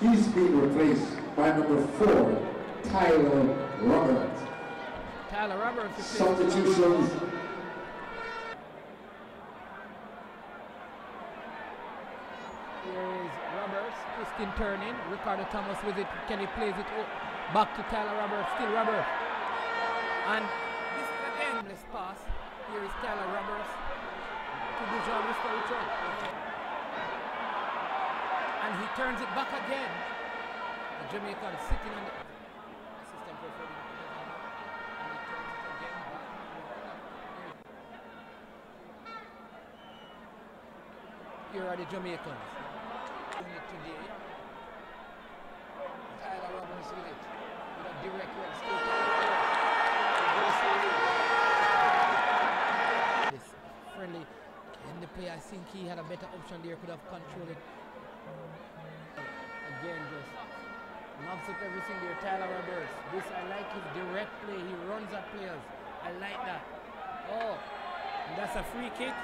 He's being replaced by number 4, Tyler Roberts. Tyler Roberts. Substitutions. Here is Roberts, twisting, turning. Ricardo Thomas with it. Can he play it? Oh, back to Tyler Roberts. Still Roberts. And this is an endless pass. Here is Tyler Roberts to the John Mr. Richard. And he turns it back again. The Jamaican sitting on the... Here are the Jamaicans. Today, Tyler Roberts with it, with a direct one. This friendly in the play, I think he had a better option there. Could have controlled it. Again, just knobs up everything there. Tyler Roberts. This I like his direct play. He runs at players. I like that. Oh, and that's a free kick.